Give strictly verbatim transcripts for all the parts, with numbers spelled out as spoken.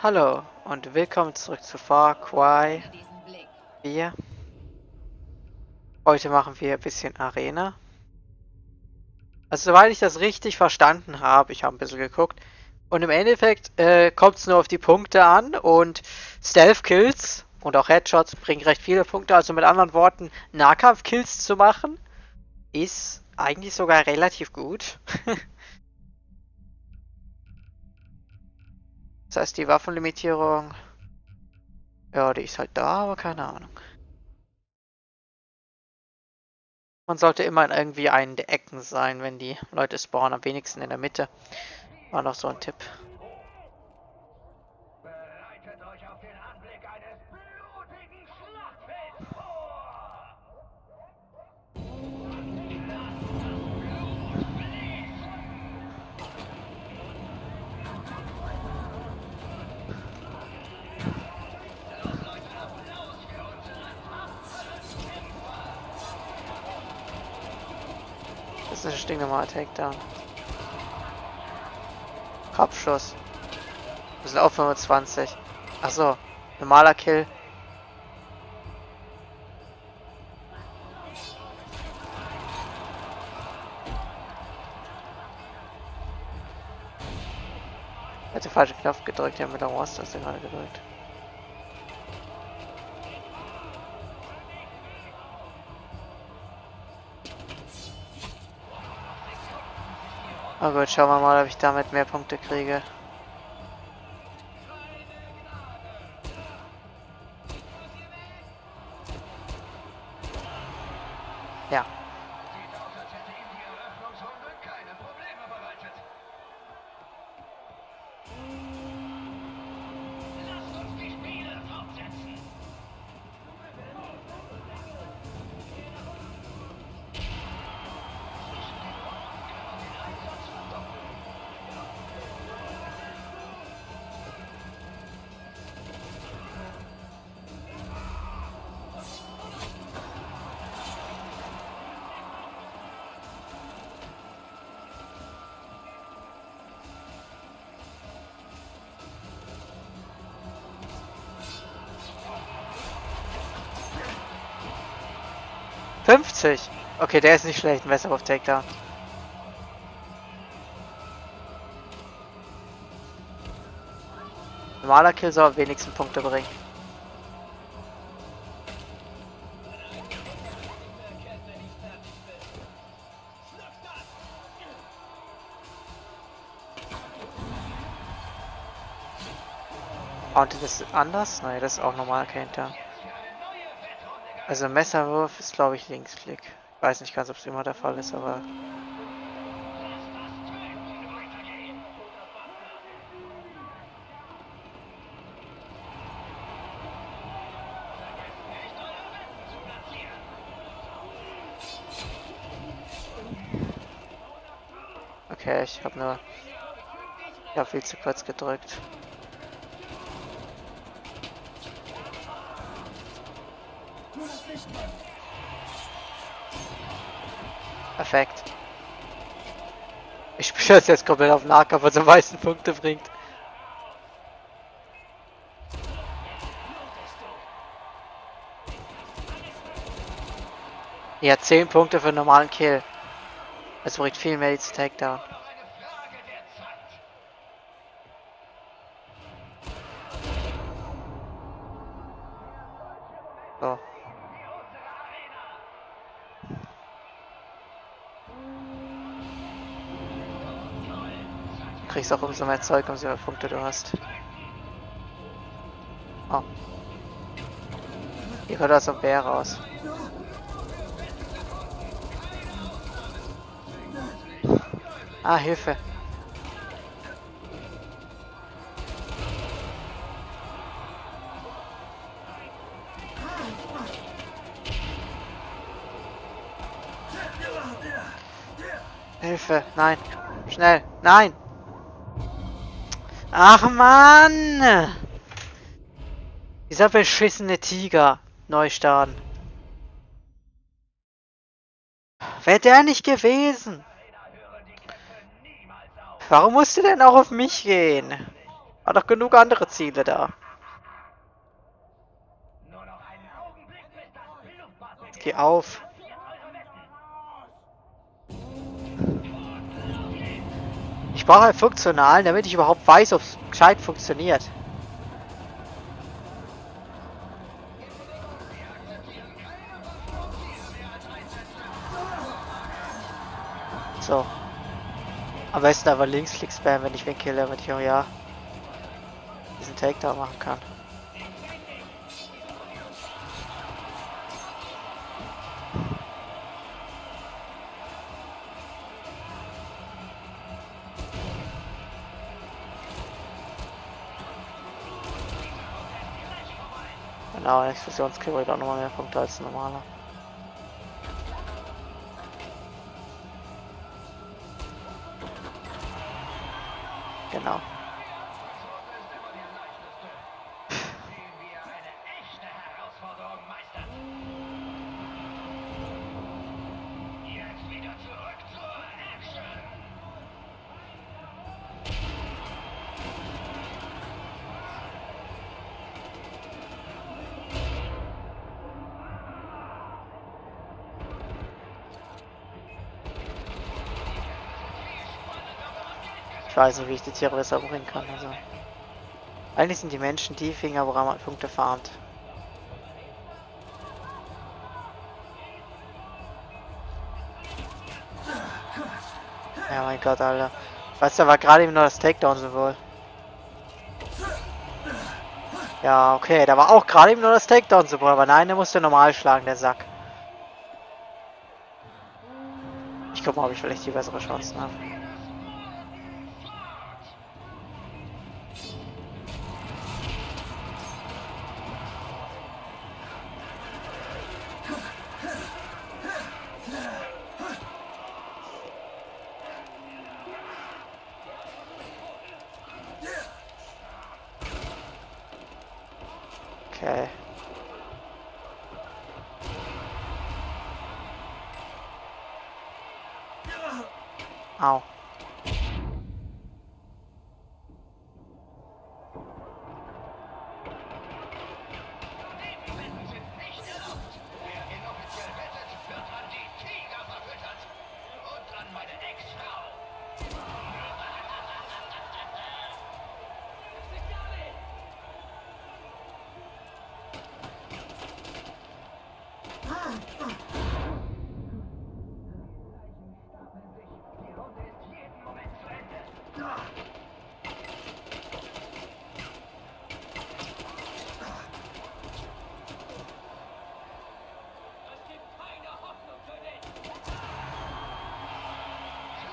Hallo und willkommen zurück zu Far Cry vier. Heute machen wir ein bisschen Arena. Also soweit ich das richtig verstanden habe, ich habe ein bisschen geguckt. Und im Endeffekt äh, kommt es nur auf die Punkte an und Stealth-Kills und auch Headshots bringen recht viele Punkte. Also mit anderen Worten, Nahkampf-Kills zu machen ist eigentlich sogar relativ gut. Das heißt, die Waffenlimitierung, ja, die ist halt da, aber keine Ahnung. Man sollte immer in irgendwie einen der Ecken sein, wenn die Leute spawnen, am wenigsten in der Mitte. War noch so ein Tipp. Bereitet euch auf den Anblick eines blutigen Schlachtfelds vor! Das ist ein stinknormaler Takedown. Kopfschuss. Wir sind auf fünfundzwanzig. Achso, normaler Kill. Ich hatte den falschen Knopf gedrückt, ja, mit der Wurst hast du gerade gedrückt. Oh gut, schauen wir mal, ob ich damit mehr Punkte kriege. Ja. fünfzig. Okay, der ist nicht schlecht, ein besser auf Takedown. Normaler Kill soll am wenigsten Punkte bringen. Und das ist anders? Nein, das ist auch normaler Takedown. Also Messerwurf ist, glaube ich, Linksklick. Ich weiß nicht ganz, ob es immer der Fall ist, aber... Okay, ich habe nur... Ich habe viel zu kurz gedrückt. Perfekt. Ich spiele das jetzt komplett auf Nahkampf, was am meisten Punkte bringt. Ja, zehn Punkte für einen normalen Kill. Es bringt viel mehr als Takedown. So. Du kriegst auch umso mehr Zeug, umso mehr Punkte du hast. Oh. Hier kommt also ein Bär raus. Ah, Hilfe. Hilfe, nein. Schnell, nein. Ach Mann! Dieser beschissene Tiger. Neu starten. Wäre der nicht gewesen? Warum musst du denn auch auf mich gehen? War doch genug andere Ziele da. Jetzt geh auf. Ich brauche einen funktionalen, damit ich überhaupt weiß, ob es gescheit funktioniert. So. Am besten aber links klick spammen, wenn ich wen kille, damit ich auch ja diesen Takedown machen kann. Genau, ein Explosionskill bringt auch nochmal mehr Punkte als ein normaler. Genau. Ich weiß nicht, wie ich die Tiere besser bringen kann. Also eigentlich sind die Menschen die Finger, woran man Punkte farmt. Ja, mein Gott, Alter. Weißt du, da war gerade eben nur das Takedown-Symbol. Ja, okay, da war auch gerade eben nur das Takedown-Symbol, aber nein, der musste normal schlagen, der Sack. Ich guck mal, ob ich vielleicht die bessere Chancen habe. Okay. Au.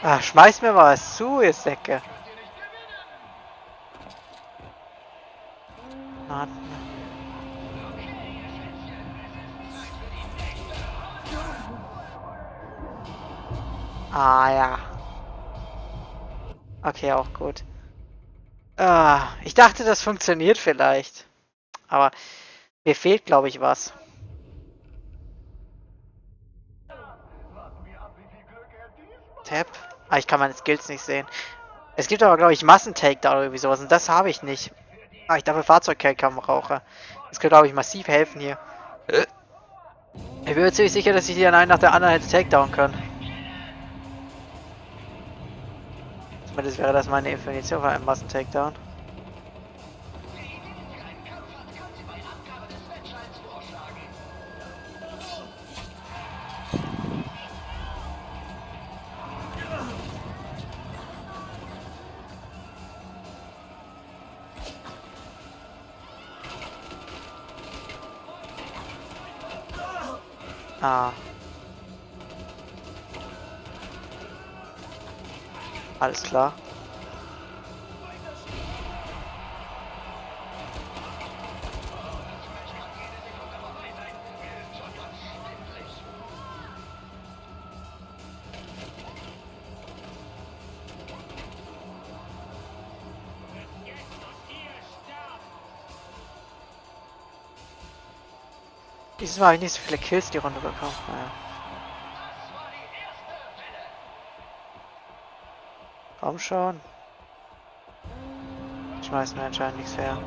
Ah, schmeiß mir mal was zu, ihr Säcke. Mann. Ah ja. Okay, auch gut. Ah, ich dachte, das funktioniert vielleicht. Aber mir fehlt, glaube ich, was. Tab. Ah, ich kann meine Skills nicht sehen. Es gibt aber, glaube ich, Massentakedown oder irgendwie sowas. Und das habe ich nicht. Ah, ich dafür Fahrzeugkeilkampf brauche. Das könnte, glaube ich, massiv helfen hier. Ich bin mir ziemlich sicher, dass ich die einen nach der anderen hätte Takedown können. Zumindest wäre das meine Definition von einem Massentakedown. Ah. Alles klar. Dieses Mal habe ich nicht so viele Kills die Runde bekommen. Naja. Komm schon. schmeißen wir anscheinend nichts her.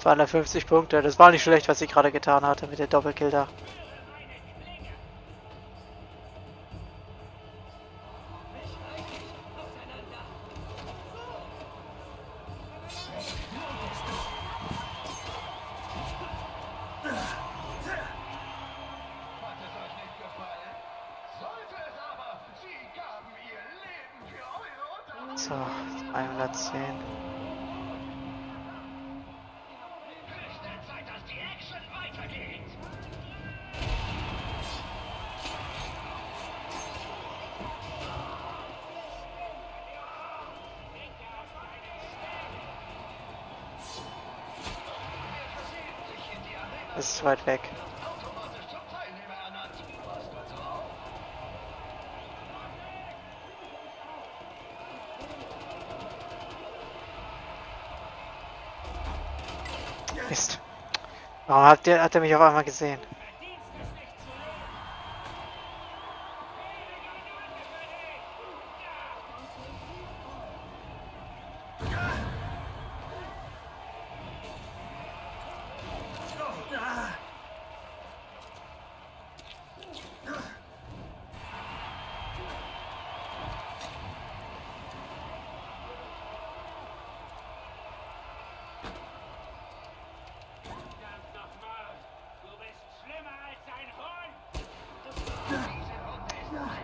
zweihundertfünfzig Punkte, das war nicht schlecht, was ich gerade getan hatte mit der Doppelkill da. So, hundertzehn. Das ist weit weg. Mist. Warum hat der, hat er mich auf einmal gesehen?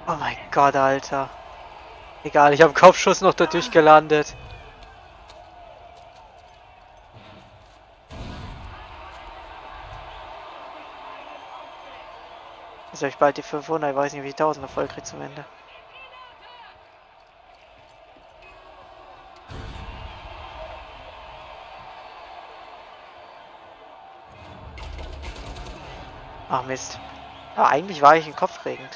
Oh mein Gott, Alter. Egal, ich habe Kopfschuss noch dadurch gelandet. Jetzt habe ich bald die fünfhundert, ich weiß nicht, wie ich tausend voll kriege zum Ende. Ach Mist. Ja, eigentlich war ich im Kopf regend.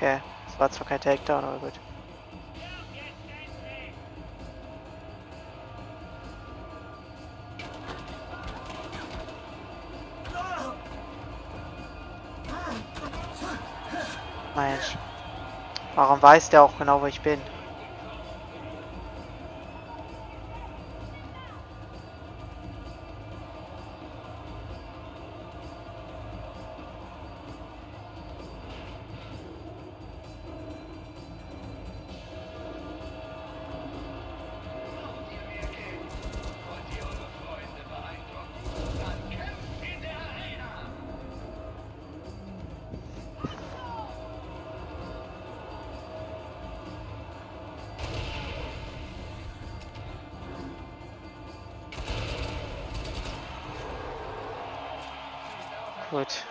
Okay, es war zwar kein Takedown, aber gut. Mensch, warum weiß der auch genau, wo ich bin? Gut.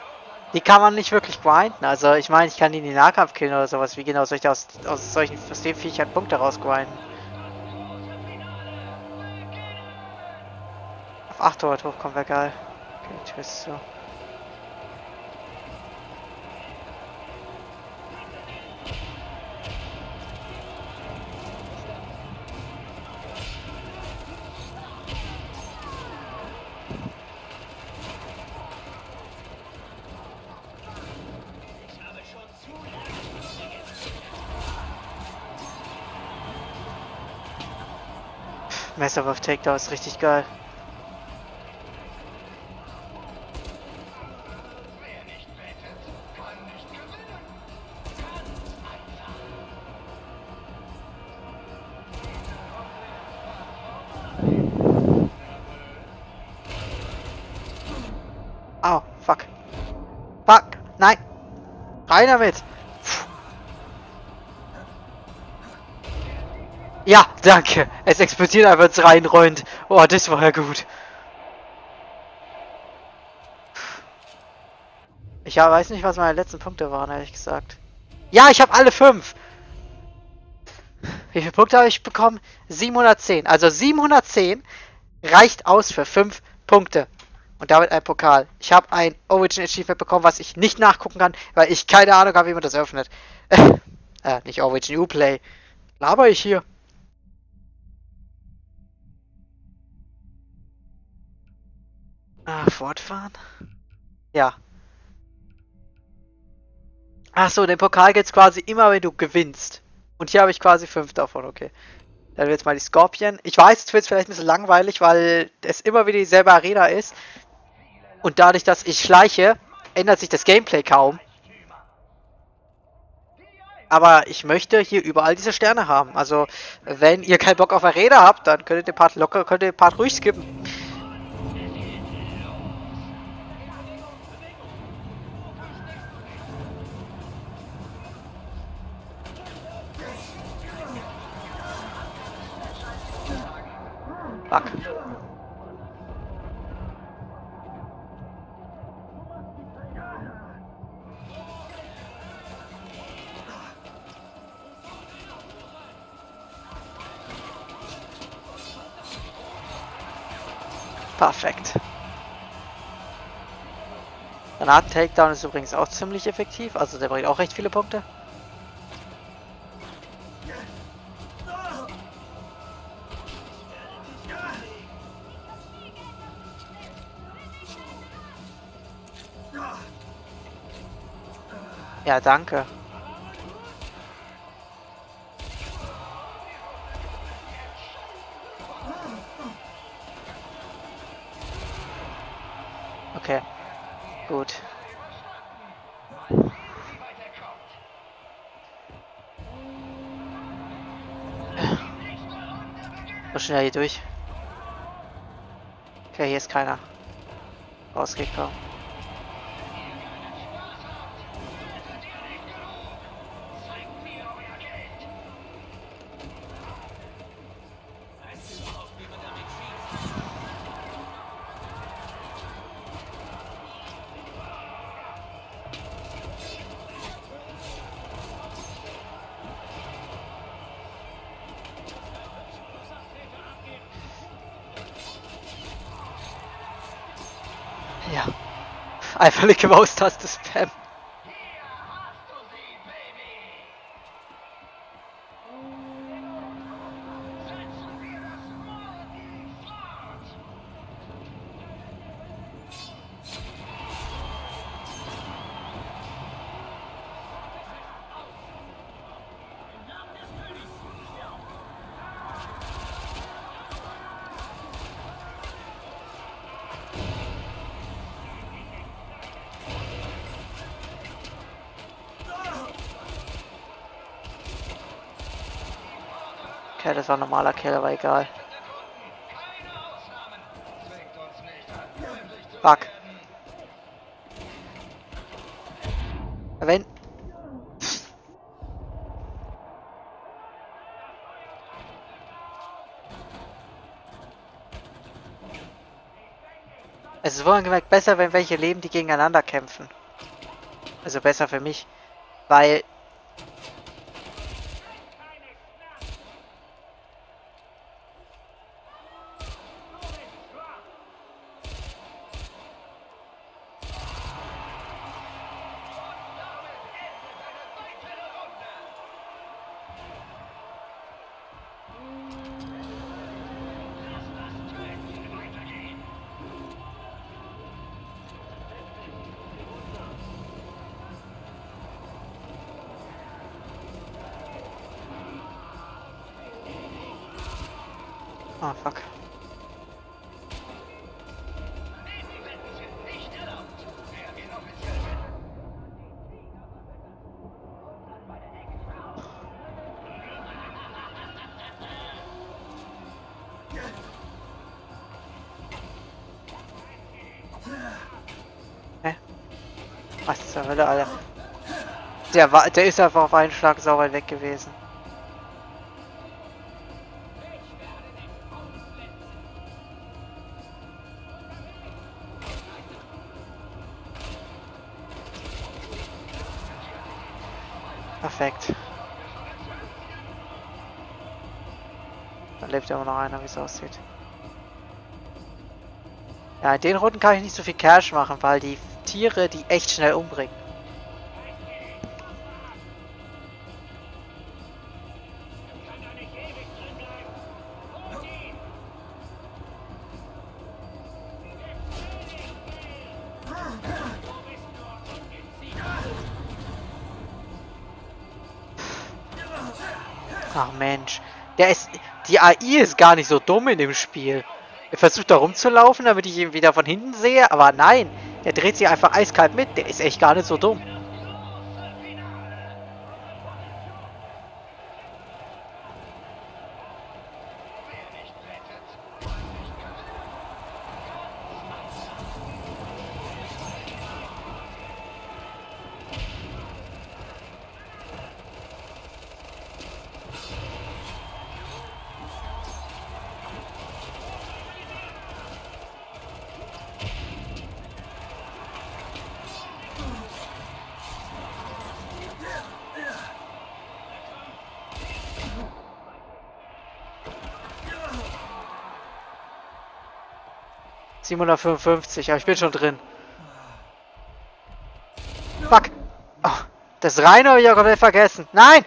Die kann man nicht wirklich grinden. Also ich meine, ich kann die in den Nahkampf killen oder sowas. Wie genau soll ich da aus, aus solchen Viechern Punkte rausgrinden? Auf achthundert hochkommen wäre geil. Okay, tschüss. So. Messerwurf Takedown ist richtig geil. rein damit. Ja, danke. Es explodiert einfach ins Reinräumt. Oh, das war ja gut. Ich weiß nicht, was meine letzten Punkte waren, ehrlich gesagt. Ja, ich habe alle fünf. Wie viele Punkte habe ich bekommen? siebenhundertzehn. Also siebenhundertzehn reicht aus für fünf Punkte. Und damit ein Pokal. Ich habe ein Origin Achievement bekommen, was ich nicht nachgucken kann, weil ich keine Ahnung habe, wie man das öffnet. äh, nicht Origin Uplay. Laber ich hier? Ah, fortfahren? Ja. Achso, den Pokal geht's quasi immer, wenn du gewinnst. Und hier habe ich quasi fünf davon, okay. Dann wird's mal die Scorpion. Ich weiß, es wird vielleicht ein bisschen langweilig, weil es immer wieder dieselbe Arena ist. Und dadurch, dass ich schleiche, ändert sich das Gameplay kaum. Aber ich möchte hier überall diese Sterne haben. Also, wenn ihr keinen Bock auf Arena habt, dann könnt ihr den Part locker, könnt ihr den Part ruhig skippen. Fuck. Perfekt. Granaten-Takedown ist übrigens auch ziemlich effektiv, also der bringt auch recht viele Punkte. Ja, danke. Okay, gut. So schnell hier durch. Okay, hier ist keiner rausgekommen. Ja. Einfach linke Maustaste Spam. Ja, das war ein normaler Kerl, aber egal. Fuck. Wenn... Es ist wohlgemerkt besser, wenn welche leben, die gegeneinander kämpfen. Also besser für mich. Weil... Oh, fuck. Hä? Was zur Hölle, Alter? Der war, der ist einfach auf einen Schlag sauber weg gewesen. Perfekt. Da lebt ja immer noch einer, wie es aussieht. Ja, in den Runden kann ich nicht so viel Cash machen, weil die Tiere die echt schnell umbringen. Ach Mensch, der ist, die A I ist gar nicht so dumm in dem Spiel. Er versucht da rumzulaufen, damit ich ihn wieder von hinten sehe, aber nein, der dreht sich einfach eiskalt mit, der ist echt gar nicht so dumm. siebenhundertfünfundfünfzig, aber ich bin schon drin. Fuck! Oh, das Reine habe ich ja komplett vergessen. Nein!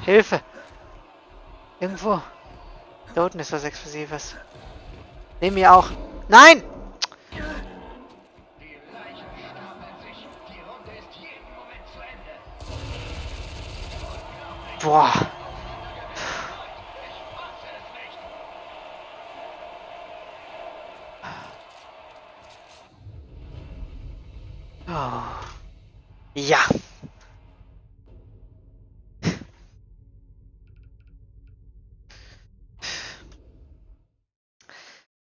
Puh. Hilfe! Irgendwo. Da unten ist was Explosives. Neben mir auch. Nein! Boah. Oh. Ja.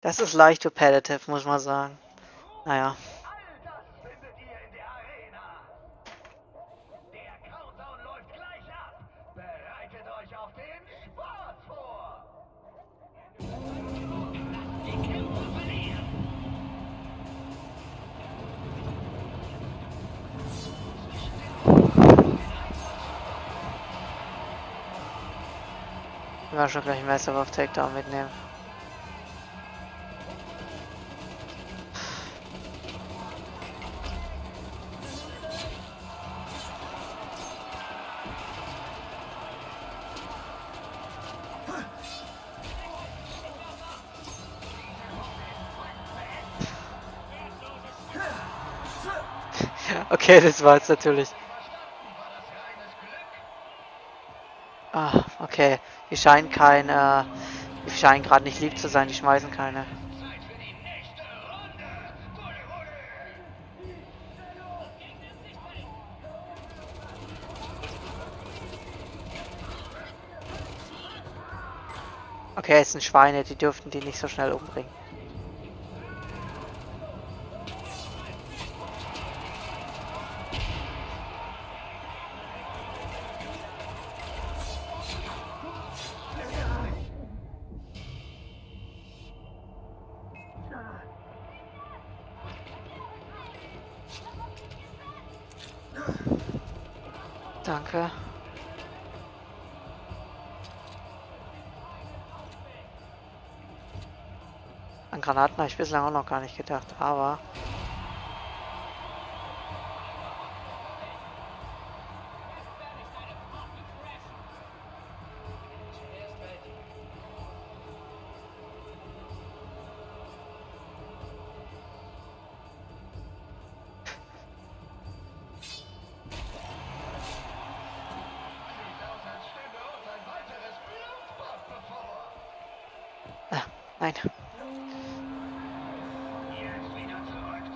Das ist leicht repetitive, muss man sagen. Naja. Wir werden schon gleich ein Messer auf Takedown mitnehmen. Okay, das war jetzt natürlich. Ah, okay. Die scheinen kein, äh, die scheinen gerade nicht lieb zu sein, die schmeißen keine. Okay, es sind Schweine, die dürften die nicht so schnell umbringen. Danke. An Granaten habe ich bislang auch noch gar nicht gedacht, aber... Nein. Hier ist wieder zurück.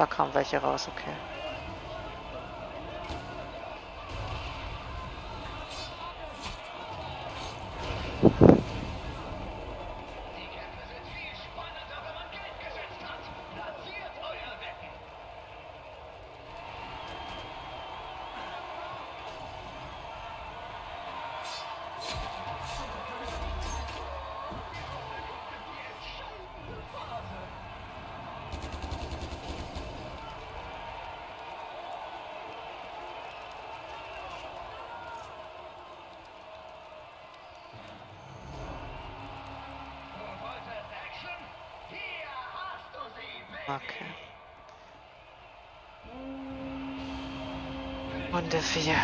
Da kamen welche raus, okay. Okay. Runde vier.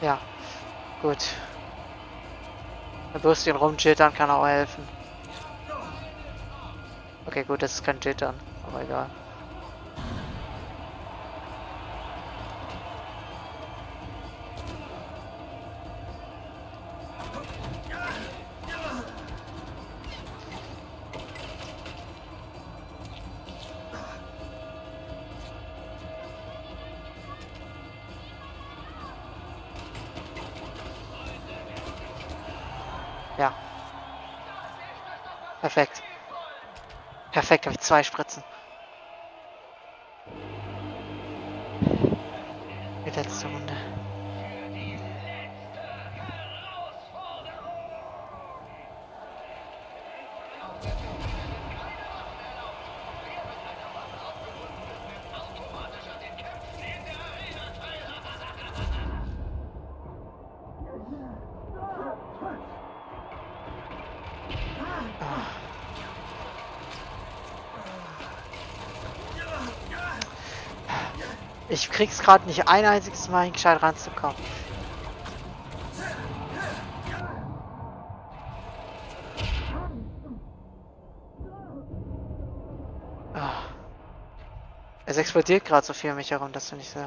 Ja, gut. Wenn bloß den rumjittern kann auch helfen. Okay, gut, das ist kein Jittern, aber egal. Ja. Perfekt. Perfekt, habe ich zwei Spritzen. Die letzte Runde. Ich krieg's gerade nicht ein einziges Mal hin, gescheit ranzukommen. Oh. Es explodiert gerade so viel um mich herum, dass du nicht so.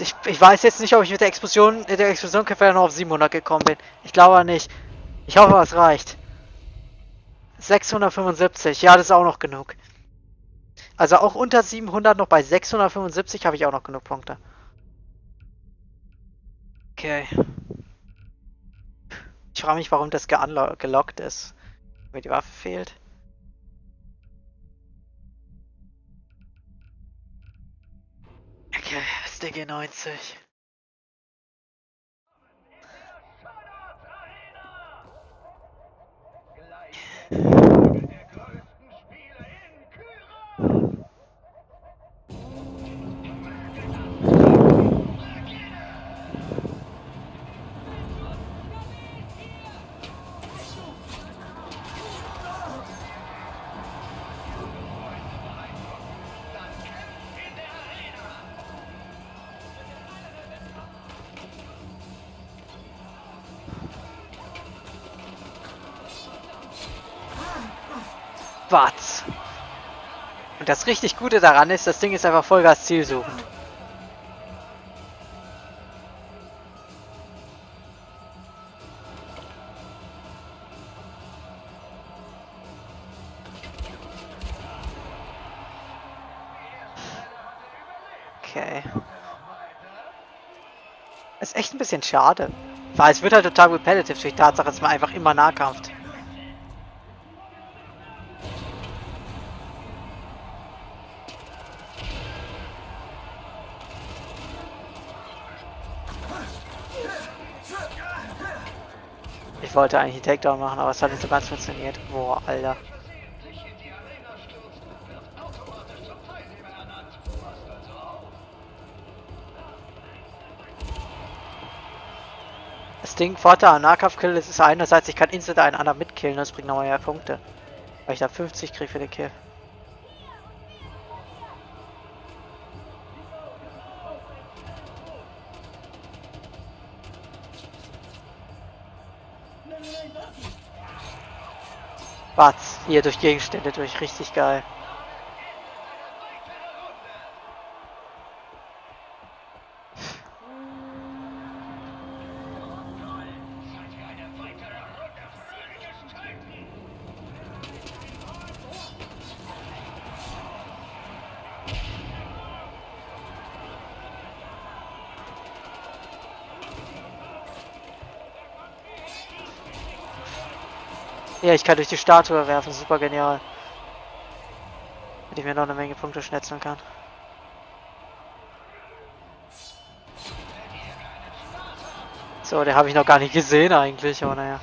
Ich, ich weiß jetzt nicht, ob ich mit der Explosion, der Explosionskäfer noch auf siebenhundert gekommen bin. Ich glaube nicht. Ich hoffe, es reicht. sechshundertfünfundsiebzig, ja, das ist auch noch genug. Also auch unter siebenhundert noch bei sechshundertfünfundsiebzig habe ich auch noch genug Punkte. Okay. Ich frage mich, warum das gelockt ist. Mir die Waffe fehlt. Okay. S D G neunzig. Schwarz. Und das richtig Gute daran ist, das Ding ist einfach Vollgas zielsuchend. Okay. Ist echt ein bisschen schade. Weil es wird halt total repetitive durch die Tatsache, dass man einfach immer nahkampft. wollte eigentlich einen Takedown machen, aber es hat nicht so ganz funktioniert. Boah, Alter. Das Ding, Vorteil an Nahkampfkill ist, ist einerseits, ich kann instant einen anderen mitkillen, das bringt nochmal mehr Punkte. Weil ich da fünfzig kriege für den Kill. Batz, hier durch Gegenstände durch, richtig geil. Ja, ich kann durch die Statue werfen, super genial. Wenn ich mir noch eine Menge Punkte schnetzeln kann. So, den habe ich noch gar nicht gesehen eigentlich, aber naja.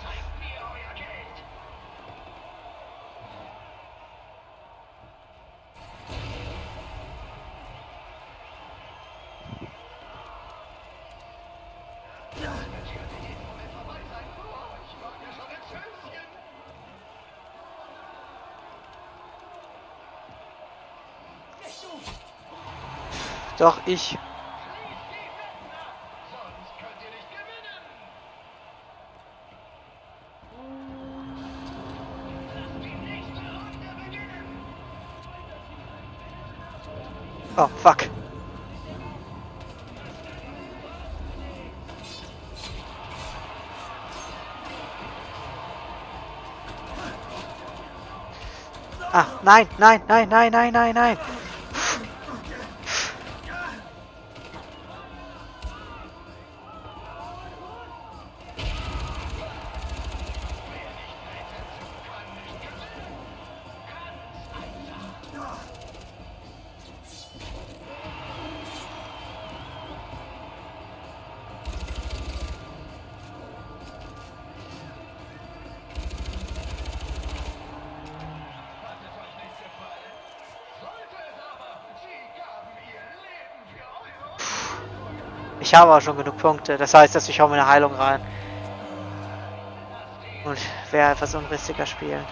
Doch, ich. Oh, fuck. Ah, nein, nein, nein, nein, nein, nein, nein. Ich habe auch schon genug Punkte, das heißt, dass ich hau mir eine Heilung rein. Und wäre etwas unrissiger spielen.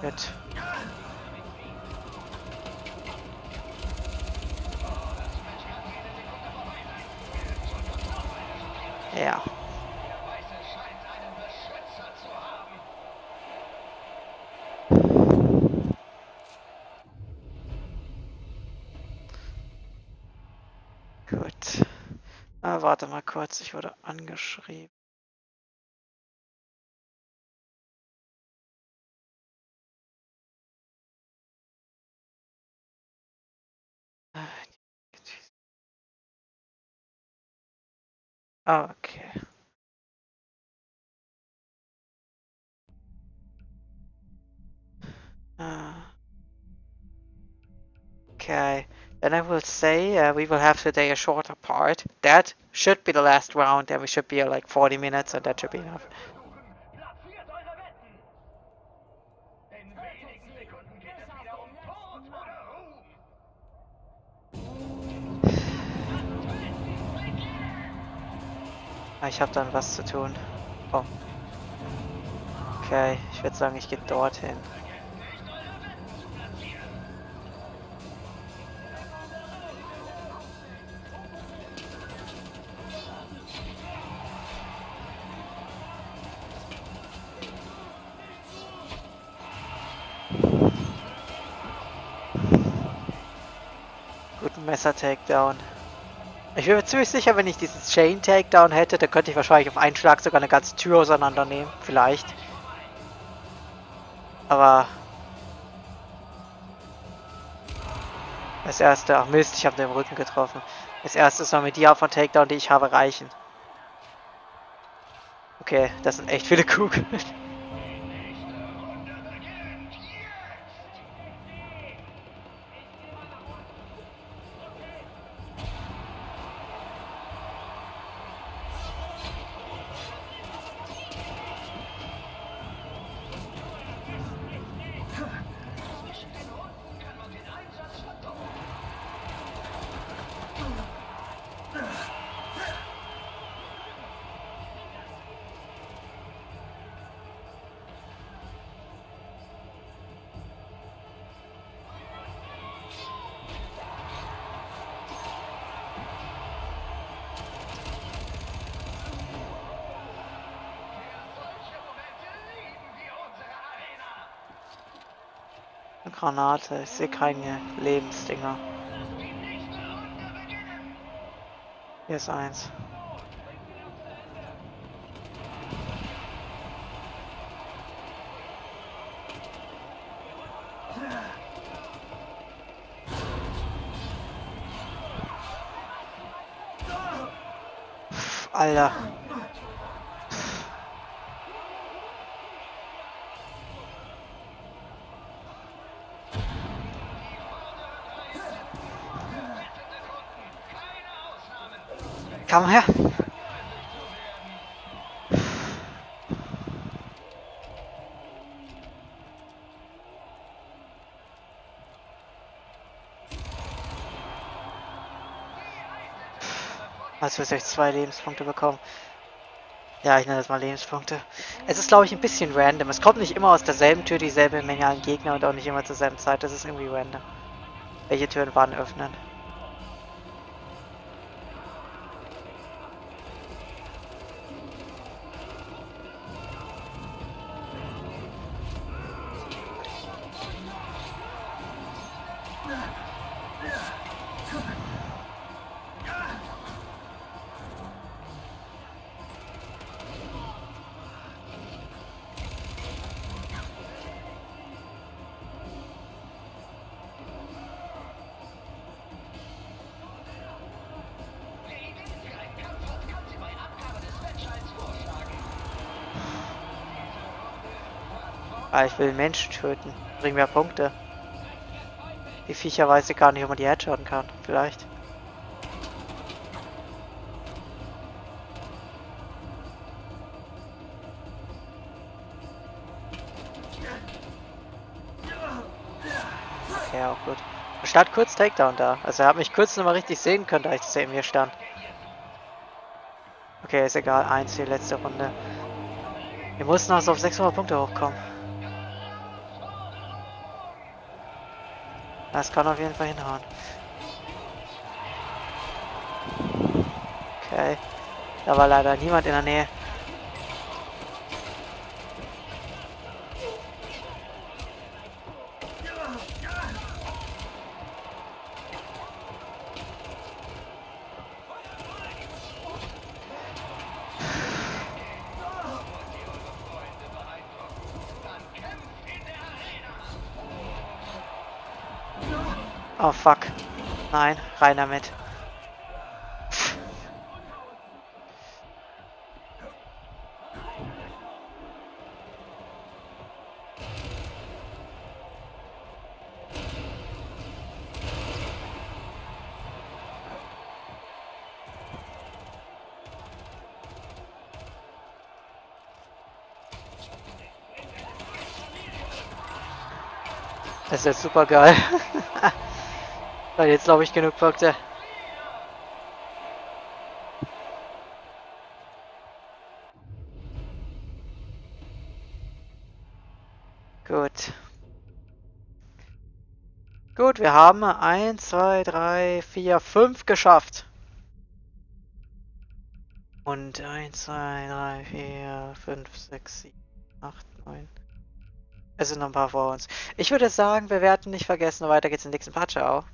Mit. Ja. Gut. Ah, warte mal kurz, ich wurde angeschrieben. Okay. Uh, okay. Then I will say uh, we will have today a shorter part. That should be the last round, and we should be uh, like forty minutes, and that should be enough. Ich habe dann was zu tun. Oh. Okay, ich würde sagen, ich gehe dorthin. Guten Messer-Takedown. Ich bin mir ziemlich sicher, wenn ich dieses Chain-Takedown hätte, dann könnte ich wahrscheinlich auf einen Schlag sogar eine ganze Tür auseinandernehmen. Vielleicht. Aber... Das erste... Ach Mist, ich habe den im Rücken getroffen. Das erste soll mir die Art von Takedown, die ich habe, reichen. Okay, das sind echt viele Kugeln. Granate, ich sehe keine Lebensdinger. Hier ist eins. Pff, Alter. Komm her! Also wird euch zwei Lebenspunkte bekommen. Ja, ich nenne das mal Lebenspunkte. Es ist, glaube ich, ein bisschen random. Es kommt nicht immer aus derselben Tür dieselbe Menge an Gegner und auch nicht immer zur selben Zeit. Das ist irgendwie random. Welche Türen wann öffnen? Ah, ich will Menschen töten. Bring mir Punkte. Die Viecher weiß ich gar nicht, ob man die headshotten kann. Vielleicht. Okay, auch gut. Er stand kurz Takedown da. Also er hat mich kurz nochmal richtig sehen können, da ich neben mir stand. Okay, ist egal. Eins, die letzte Runde. Wir mussten also auf sechshundert Punkte hochkommen. Das kann auf jeden Fall hinhauen. Okay. Da war leider niemand in der Nähe. Oh fuck. Nein, rein damit. Das ist ja super geil. Weil jetzt glaube ich genug Punkte. gut, wir haben eins, zwei, drei, vier, fünf geschafft. Und eins, zwei, drei, vier, fünf, sechs, sieben, acht, neun. Es sind noch ein paar vor uns. Ich würde sagen, wir werden nicht vergessen, weiter geht's im nächsten Part. Ciao.